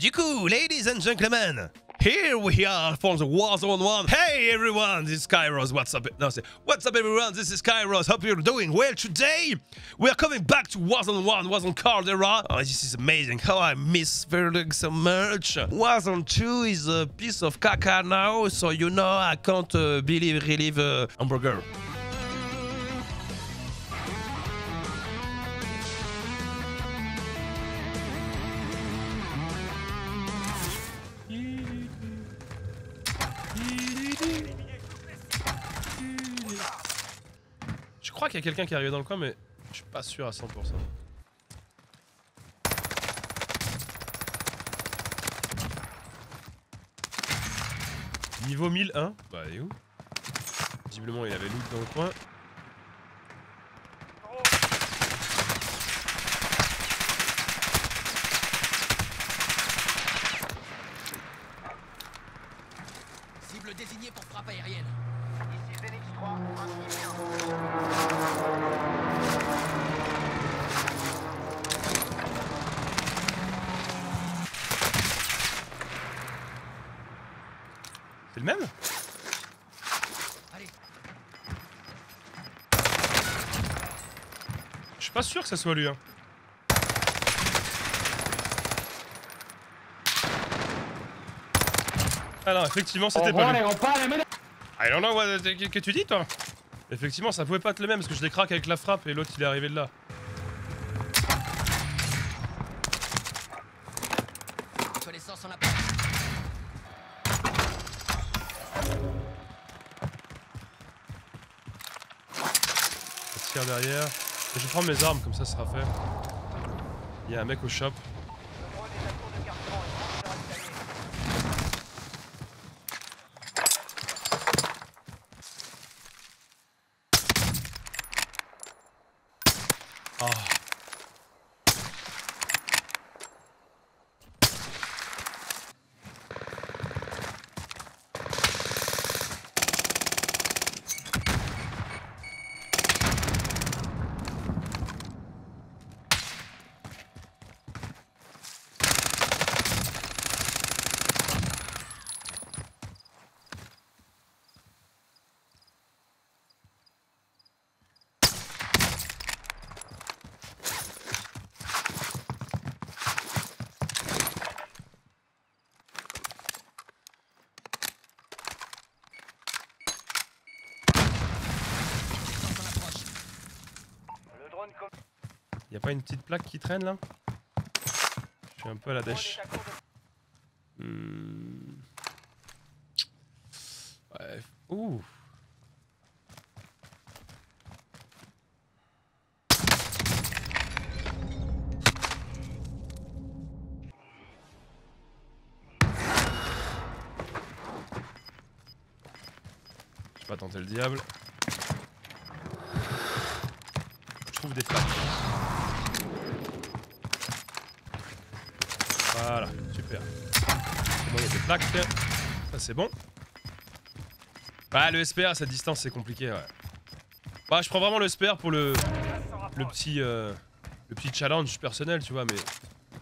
Du coup, ladies and gentlemen, here we are for the Warzone 1. Hey everyone, this is Kairos. What's up? No, say, what's up everyone? This is Kairos. Hope you're doing well today. We are coming back to Warzone 1, Warzone Caldera. Oh, this is amazing. How I miss Verdugo so much. Warzone 2 is a piece of caca now, so you know I can't relive hamburger. Je crois qu'il y a quelqu'un qui est arrivé dans le coin, mais je suis pas sûr à 100%. Niveau 1001. Bah, il est où? Visiblement, il avait loot dans le coin. Cible désignée pour frappe aérienne. Ici Félix 3, c'est le même? Allez. Je suis pas sûr que ça soit lui, hein. Ah non, effectivement, c'était pas lui. I don't know what... Qu'est-ce que tu dis, toi? Effectivement, ça pouvait pas être le même, parce que je les craque avec la frappe et l'autre, il est arrivé de là. Connaissance en appel. Je tire derrière. Je vais prendre mes armes, comme ça, ce sera fait. Il y a un mec au shop. Oh. Y'a pas une petite plaque qui traîne là? Je suis un peu à la dèche. Ouais. Ouh. Je vais pas tenter le diable. Je trouve des plaques. Voilà, super. Bon, il y a des plaques. Ça, c'est bon. Ah, le SPR à cette distance, c'est compliqué. Ouais. Bah, je prends vraiment le SPR pour le petit challenge personnel, tu vois, mais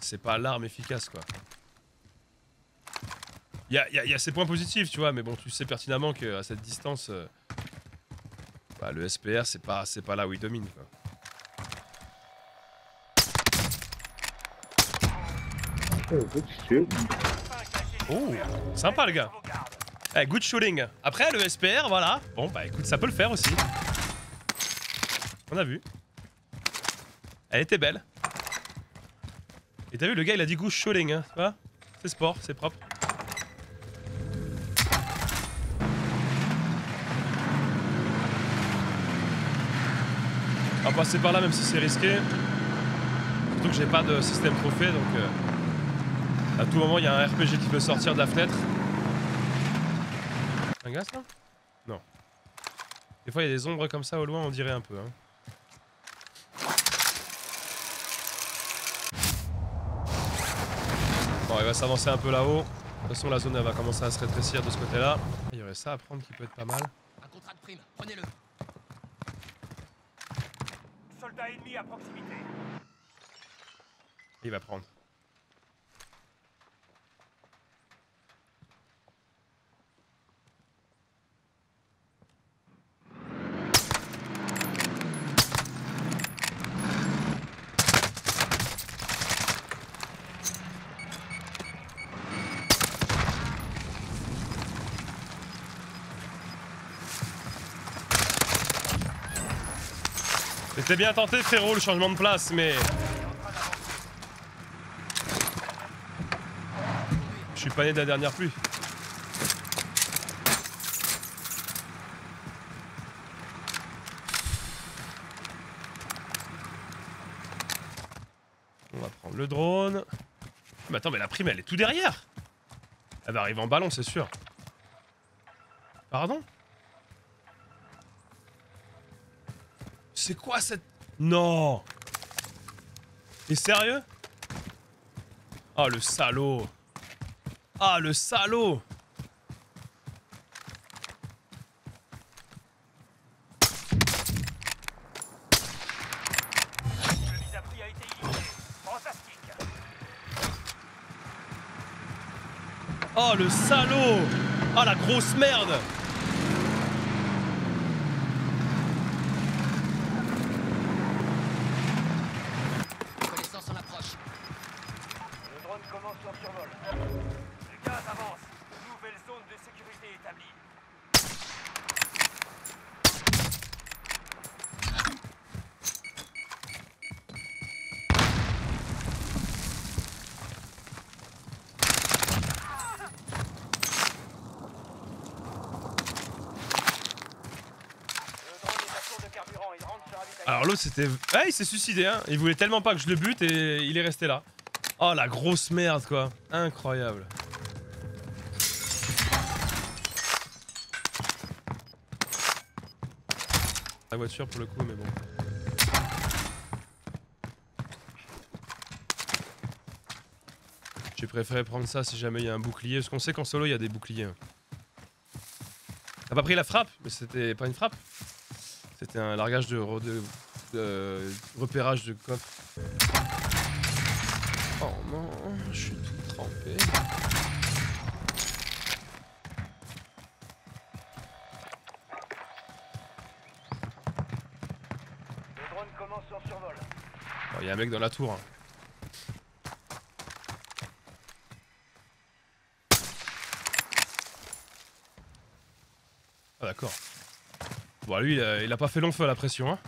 c'est pas l'arme efficace, quoi. Il y a ses points positifs, tu vois, mais bon, tu sais pertinemment qu'à cette distance, bah, le SPR, c'est pas là où il domine, quoi. Oh, sympa le gars. Eh, good shooting. Après le SPR, voilà. Bon bah écoute, ça peut le faire aussi. On a vu. Elle était belle. Et t'as vu, le gars il a dit good shooting, hein, tu vois. C'est sport, c'est propre. On va passer par là même si c'est risqué. Surtout que j'ai pas de système trophée donc... À tout moment, il y a un RPG qui peut sortir de la fenêtre. Un gars, ça? Non. Des fois, il y a des ombres comme ça au loin, on dirait un peu. Hein. Bon, il va s'avancer un peu là-haut. De toute façon, la zone elle va commencer à se rétrécir de ce côté-là. Il y aurait ça à prendre qui peut être pas mal. Un contrat de prime, prenez-le. Soldat ennemi à proximité. Il va prendre. J'ai bien tenté, Féro, le changement de place, mais... Je suis pas né de la dernière pluie. On va prendre le drone. Mais attends, mais la prime, elle est tout derrière. Elle va arriver en ballon, c'est sûr. Pardon? C'est quoi cette... Non! T'es sérieux? Ah, le salaud! Ah, le salaud! Oh, le salaud! Ah, la grosse merde! Alors l'autre c'était... Ah, il s'est suicidé, hein. Il voulait tellement pas que je le bute et il est resté là. Oh la grosse merde quoi. Incroyable. La voiture pour le coup mais bon. J'ai préféré prendre ça si jamais il y a un bouclier. Parce qu'on sait qu'en solo il y a des boucliers. T'as pas pris la frappe? Mais c'était pas une frappe. C'était un largage de repérage de coffre. Oh non, je suis tout trempé. Le drone commence son survol. Il y a un mec dans la tour. Hein. Ah d'accord. Bon, lui, il a pas fait long feu à la pression, hein.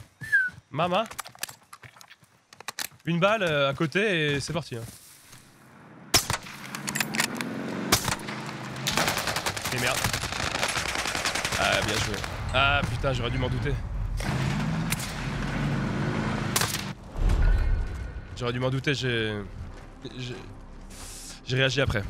Mama. Une balle à côté et c'est parti. Hein. Et merde. Ah, bien joué. Ah, putain, j'aurais dû m'en douter. J'aurais dû m'en douter, j'ai réagi après.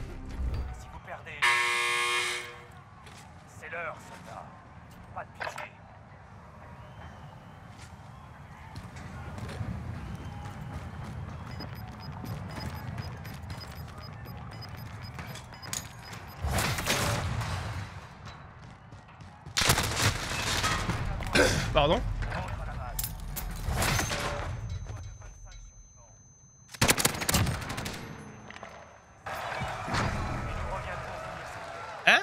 Pardon? Hein?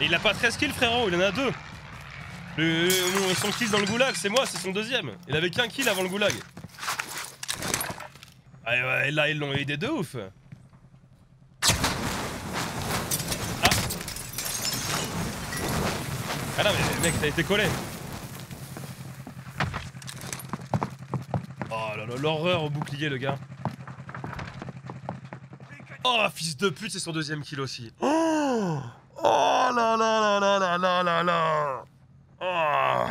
Et il a pas 13 kills frérot, il en a 2. Son kill dans le goulag, c'est moi, c'est son deuxième. Il avait qu'un kill avant le goulag. Et là ils l'ont aidé de ouf. Ah non mais mec t'as été collé. Oh là là, l'horreur au bouclier le gars. Oh fils de pute, c'est son deuxième kill aussi. Oh, oh là là là là là là là là. Oh.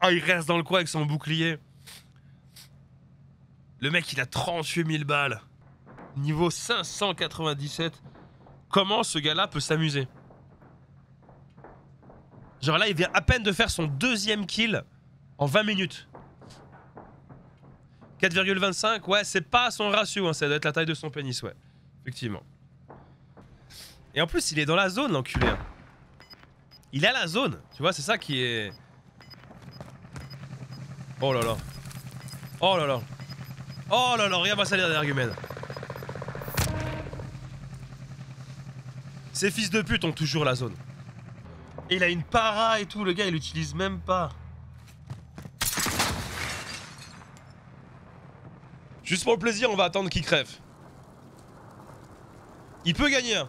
Ah, il reste dans le coin avec son bouclier. Le mec il a 38 000 balles. Niveau 597. Comment ce gars là peut s'amuser? Genre là, il vient à peine de faire son deuxième kill en 20 minutes. 4,25, ouais, c'est pas son ratio, hein, ça doit être la taille de son pénis, ouais. Effectivement. Et en plus, il est dans la zone, l'enculé. Hein. Il a la zone, tu vois, c'est ça qui est... Oh là là. Oh là là. Oh là là, regarde-moi ça, les arguments. Ces fils de pute ont toujours la zone. Il a une para et tout, le gars, il l'utilise même pas. Juste pour le plaisir, on va attendre qu'il crève. Il peut gagner.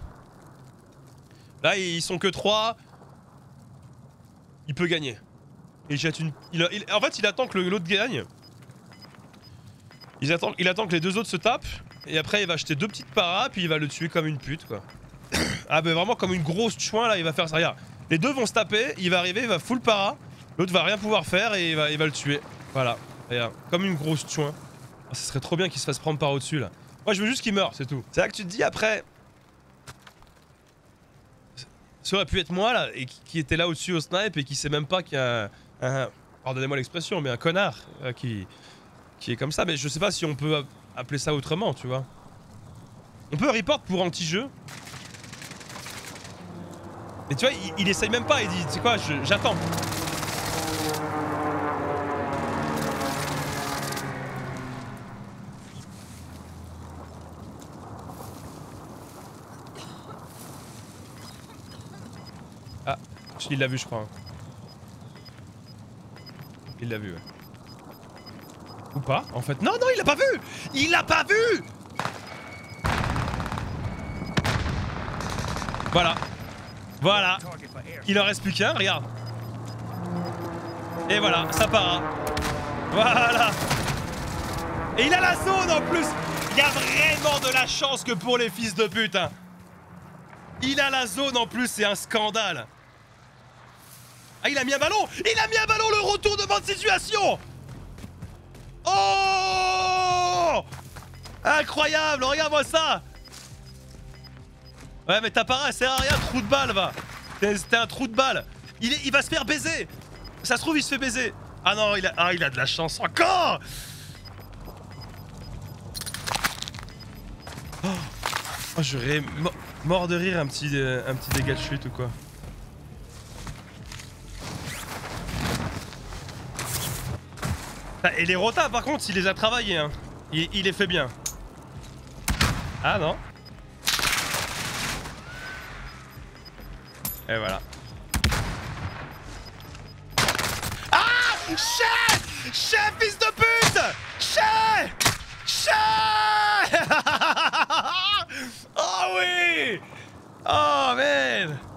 Là, ils sont que 3. il peut gagner. Et jette une... en fait, il attend que l'autre gagne. Il attend que les deux autres se tapent. Et après, il va acheter deux petites paras, puis il va le tuer comme une pute, quoi. Ah bah vraiment comme une grosse chouin, là, il va faire ça. Regarde, les deux vont se taper, il va arriver, il va full para. L'autre va rien pouvoir faire et il va le tuer. Voilà, regarde, comme une grosse chouin. Ah, ça serait trop bien qu'il se fasse prendre par au-dessus, là. Moi, je veux juste qu'il meure, c'est tout. C'est là que tu te dis, après... ça aurait pu être moi, là, et qui était là au-dessus au snipe et qui sait même pas qu'il y a un... pardonnez-moi l'expression, mais un connard qui est comme ça. Mais je sais pas si on peut appeler ça autrement, tu vois. On peut report pour anti-jeu. Mais tu vois, il essaye même pas, il dit, tu sais quoi, j'attends. Ah, il l'a vu, je crois. Il l'a vu, ouais. Ou pas, en fait. Non, non, il l'a pas vu. Il l'a pas vu. Voilà. Voilà. Il en reste plus qu'un, regarde. Et voilà, ça part. Hein. Voilà. Et il a la zone en plus. Il y a vraiment de la chance que pour les fils de pute. Hein. Il a la zone en plus, c'est un scandale. Ah, il a mis un ballon. Il a mis un ballon, le retournement de situation. Oh! Incroyable, regarde-moi ça. Ouais mais t'as pas rien, sert à rien, trou de balle va. C'était un trou de balle. Il va se faire baiser. Ça se trouve il se fait baiser. Ah non, il a de la chance encore. Oh, oh j'aurais mort de rire un petit dégât de chute ou quoi. Et les rotas par contre, il les a travaillés hein. Il les fait bien. Ah non. Et voilà. Ah chef, chef fils de pute, chef, chef. Oh oui. Oh man.